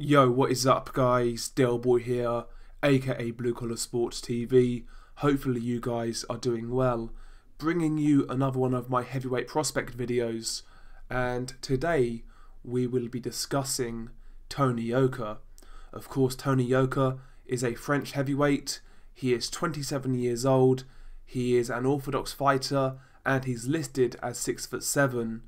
Yo, what is up guys, Dellboy here, aka Blue Collar Sports TV. Hopefully you guys are doing well. Bringing you another one of my heavyweight prospect videos, and today we will be discussing Tony Yoka. Of course, Tony Yoka is a French heavyweight. He is 27 years old, he is an orthodox fighter, and he's listed as 6'7".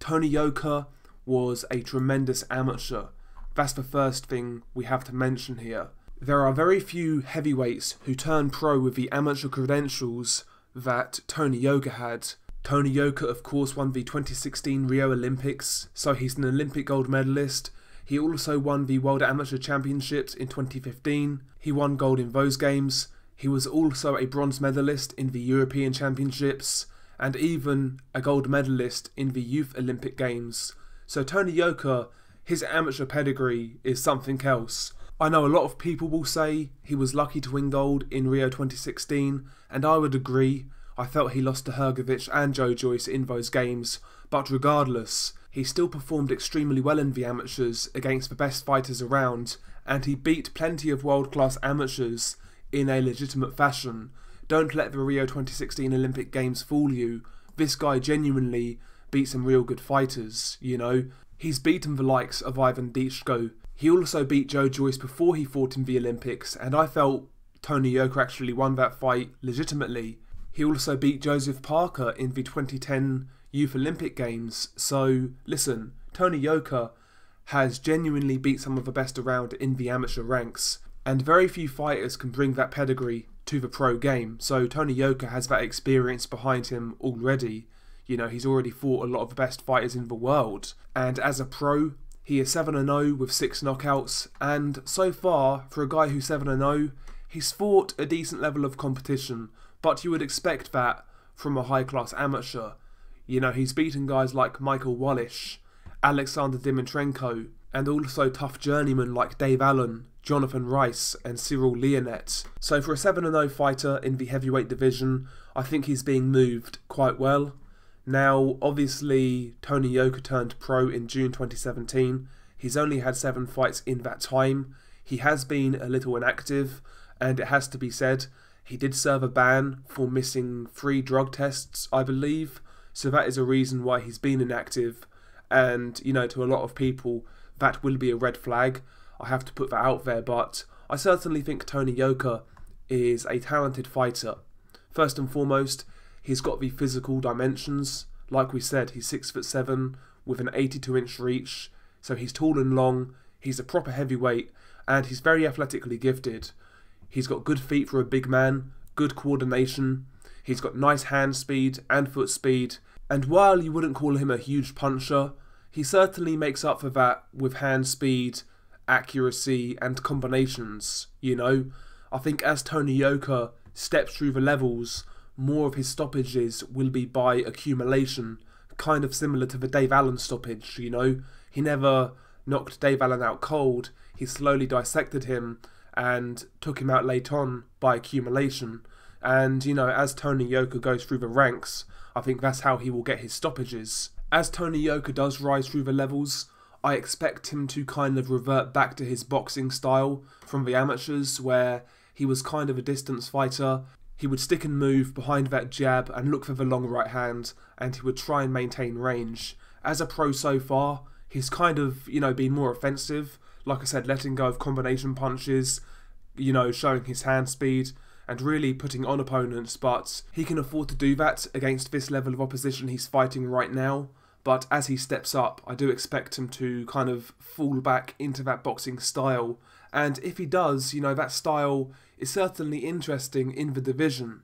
Tony Yoka was a tremendous amateur. That's the first thing we have to mention here. There are very few heavyweights who turn pro with the amateur credentials that Tony Yoka had. Tony Yoka, of course, won the 2016 Rio Olympics, so he's an Olympic gold medalist. He also won the World Amateur Championships in 2015. He won gold in those games. He was also a bronze medalist in the European Championships, and even a gold medalist in the Youth Olympic Games. So Tony Yoka, his amateur pedigree is something else. I know a lot of people will say he was lucky to win gold in Rio 2016, and I would agree. I felt he lost to Hrgovic and Joe Joyce in those games, but regardless, he still performed extremely well in the amateurs against the best fighters around, and he beat plenty of world-class amateurs in a legitimate fashion. Don't let the Rio 2016 Olympic Games fool you. This guy genuinely beat some real good fighters, you know. He's beaten the likes of Ivan Ditschko. He also beat Joe Joyce before he fought in the Olympics, and I felt Tony Yoka actually won that fight legitimately. He also beat Joseph Parker in the 2010 Youth Olympic Games. So listen, Tony Yoka has genuinely beat some of the best around in the amateur ranks, and very few fighters can bring that pedigree to the pro game. So Tony Yoka has that experience behind him already. You know, he's already fought a lot of the best fighters in the world. And as a pro, he is 7-0 with 6 knockouts. And so far, for a guy who's 7-0, he's fought a decent level of competition. But you would expect that from a high-class amateur. You know, he's beaten guys like Michael Wallisch, Alexander Dimitrenko, and also tough journeymen like Dave Allen, Jonathan Rice, and Cyril Leonette. So for a 7-0 fighter in the heavyweight division, I think he's being moved quite well. Now, obviously, Tony Yoka turned pro in June 2017. He's only had 7 fights in that time. He has been a little inactive, and it has to be said, he did serve a ban for missing 3 drug tests, I believe. So that is a reason why he's been inactive. And, you know, to a lot of people, that will be a red flag. I have to put that out there, but I certainly think Tony Yoka is a talented fighter. First and foremost, he's got the physical dimensions. Like we said, he's 6'7" with an 82-inch reach, so he's tall and long, he's a proper heavyweight, and he's very athletically gifted. He's got good feet for a big man, good coordination, he's got nice hand speed and foot speed, and while you wouldn't call him a huge puncher, he certainly makes up for that with hand speed, accuracy, and combinations, you know. I think as Tony Yoka steps through the levels, more of his stoppages will be by accumulation, kind of similar to the Dave Allen stoppage, you know. He never knocked Dave Allen out cold, he slowly dissected him and took him out late on by accumulation. And, you know, as Tony Yoka goes through the ranks, I think that's how he will get his stoppages. As Tony Yoka does rise through the levels, I expect him to kind of revert back to his boxing style from the amateurs, where he was kind of a distance fighter. He would stick and move behind that jab and look for the long right hand, and he would try and maintain range. As a pro so far, he's kind of, you know, been more offensive. Like I said, letting go of combination punches, you know, showing his hand speed and really putting on opponents, but he can afford to do that against this level of opposition he's fighting right now. But as he steps up, I do expect him to kind of fall back into that boxing style. And if he does, you know, that style is certainly interesting in the division.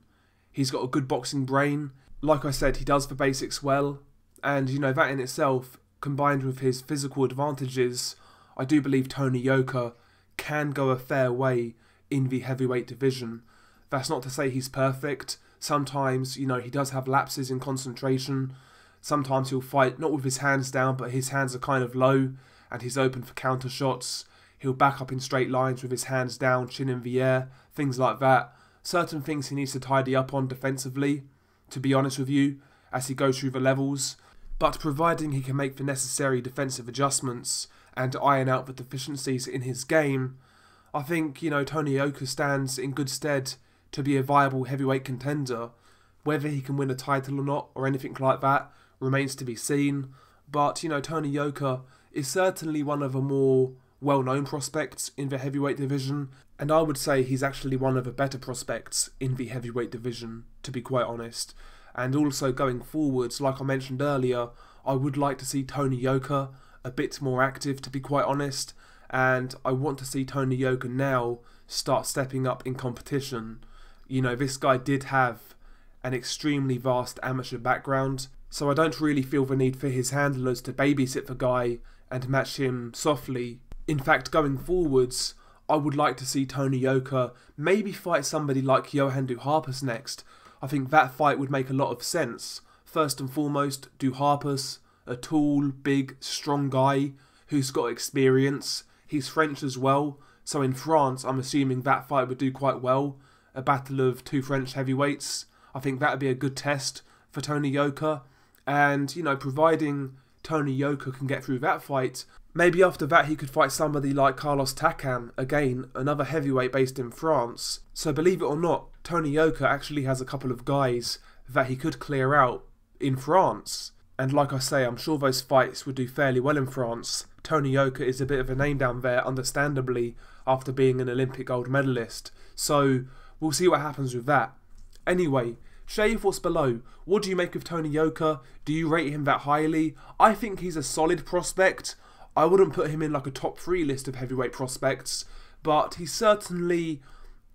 He's got a good boxing brain. Like I said, he does the basics well. And, you know, that in itself, combined with his physical advantages, I do believe Tony Yoka can go a fair way in the heavyweight division. That's not to say he's perfect. Sometimes, you know, he does have lapses in concentration. Sometimes he'll fight not with his hands down, but his hands are kind of low and he's open for counter shots. He'll back up in straight lines with his hands down, chin in the air, things like that. Certain things he needs to tidy up on defensively, to be honest with you, as he goes through the levels. But providing he can make the necessary defensive adjustments and iron out the deficiencies in his game, I think, you know, Tony Yoka stands in good stead to be a viable heavyweight contender. Whether he can win a title or not, or anything like that, remains to be seen. But, you know, Tony Yoka is certainly one of the more well-known prospects in the heavyweight division, and I would say he's actually one of the better prospects in the heavyweight division, to be quite honest. And also going forwards, like I mentioned earlier, I would like to see Tony Yoka a bit more active, to be quite honest, and I want to see Tony Yoka now start stepping up in competition. You know, this guy did have an extremely vast amateur background, so I don't really feel the need for his handlers to babysit the guy and match him softly. In fact, going forwards, I would like to see Tony Yoka maybe fight somebody like Johan Duharpus next. I think that fight would make a lot of sense. First and foremost, Duharpus, a tall, big, strong guy who's got experience. He's French as well, so in France, I'm assuming that fight would do quite well. A battle of two French heavyweights. I think that would be a good test for Tony Yoka. And, you know, providing Tony Yoka can get through that fight, maybe after that he could fight somebody like Carlos Takam, again, another heavyweight based in France. So believe it or not, Tony Yoka actually has a couple of guys that he could clear out in France. And like I say, I'm sure those fights would do fairly well in France. Tony Yoka is a bit of a name down there, understandably, after being an Olympic gold medalist. So we'll see what happens with that. Anyway, share your thoughts below. What do you make of Tony Yoka? Do you rate him that highly? I think he's a solid prospect. I wouldn't put him in like a top 3 list of heavyweight prospects, but he's certainly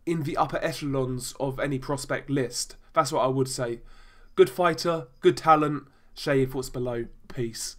in the upper echelons of any prospect list. That's what I would say. Good fighter, good talent. Share your thoughts below. Peace.